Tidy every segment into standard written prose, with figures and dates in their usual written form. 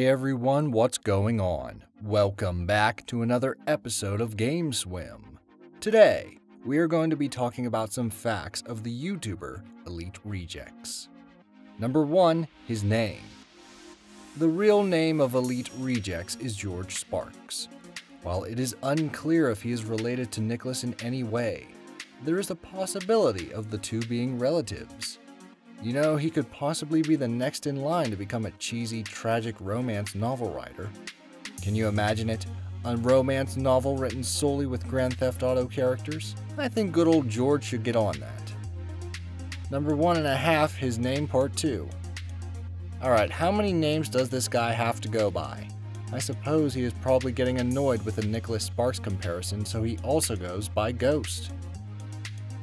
Hey everyone, what's going on? Welcome back to another episode of Game Swim. Today, we are going to be talking about some facts of the YouTuber Elite Rejects. Number 1, his name. The real name of Elite Rejects is George Sparks. While it is unclear if he is related to Nicholas in any way, there is a possibility of the two being relatives. You know, he could possibly be the next in line to become a cheesy, tragic romance novel writer. Can you imagine it? A romance novel written solely with Grand Theft Auto characters? I think good old George should get on that. Number 1.5, his name part 2. Alright, how many names does this guy have to go by? I suppose he is probably getting annoyed with the Nicholas Sparks comparison, so he also goes by Ghost.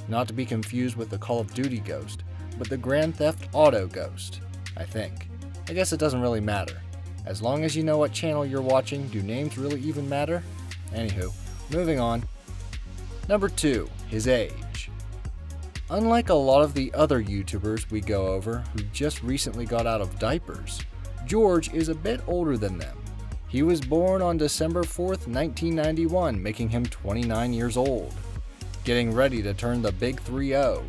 Not to be confused with the Call of Duty Ghost, but the Grand Theft Auto Ghost, I think. I guess it doesn't really matter. As long as you know what channel you're watching, do names really even matter? Anywho, moving on. Number 2, his age. Unlike a lot of the other YouTubers we go over who just recently got out of diapers, George is a bit older than them. He was born on December 4th, 1991, making him 29 years old. Getting ready to turn the big 3-0.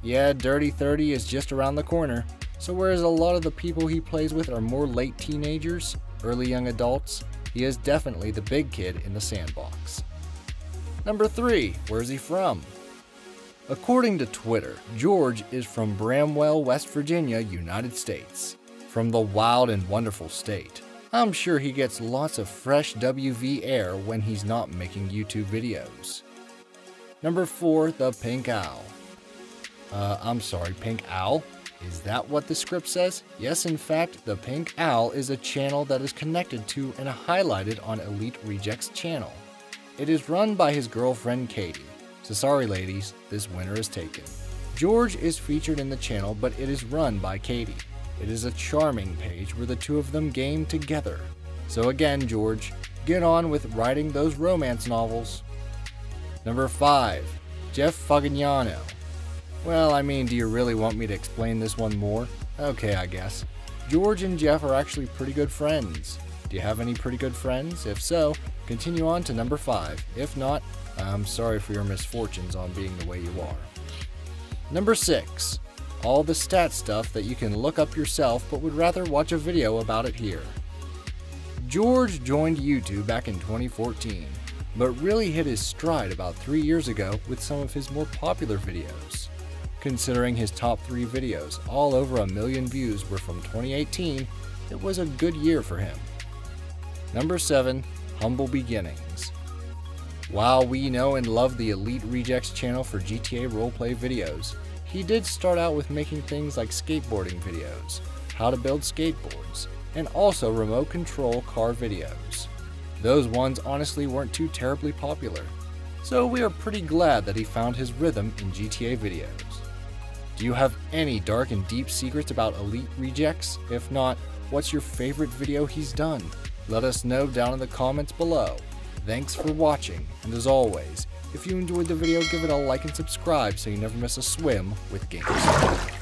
Yeah, Dirty 30 is just around the corner, so whereas a lot of the people he plays with are more late teenagers, early young adults, he is definitely the big kid in the sandbox. Number 3, where's he from? According to Twitter, George is from Bramwell, West Virginia, United States. From the wild and wonderful state. I'm sure he gets lots of fresh WV air when he's not making YouTube videos. Number 4, the Pink Owl. I'm sorry, Pink Owl? Is that what the script says? Yes, in fact, the Pink Owl is a channel that is connected to and highlighted on Elite Rejects channel. It is run by his girlfriend Katie. So sorry ladies, this winner is taken. George is featured in the channel, but it is run by Katie. It is a charming page where the two of them game together. So again, George, get on with writing those romance novels. Number 5, Jeff Fagginiano. Well, I mean, do you really want me to explain this one more? Okay, I guess. George and Jeff are actually pretty good friends. Do you have any pretty good friends? If so, continue on to number 5. If not, I'm sorry for your misfortunes on being the way you are. Number 6. All the stat stuff that you can look up yourself but would rather watch a video about it here. George joined YouTube back in 2014, but really hit his stride about 3 years ago with some of his more popular videos. Considering his top 3 videos, all over 1 million views were from 2018, it was a good year for him. Number 7, humble beginnings. While we know and love the Elite Rejects channel for GTA Roleplay videos, he did start out with making things like skateboarding videos, how to build skateboards, and also remote control car videos. Those ones honestly weren't too terribly popular, so we are pretty glad that he found his rhythm in GTA videos. Do you have any dark and deep secrets about Elite Rejects? If not, what's your favorite video he's done? Let us know down in the comments below. Thanks for watching, and as always, if you enjoyed the video, give it a like and subscribe so you never miss a swim with Game Swim.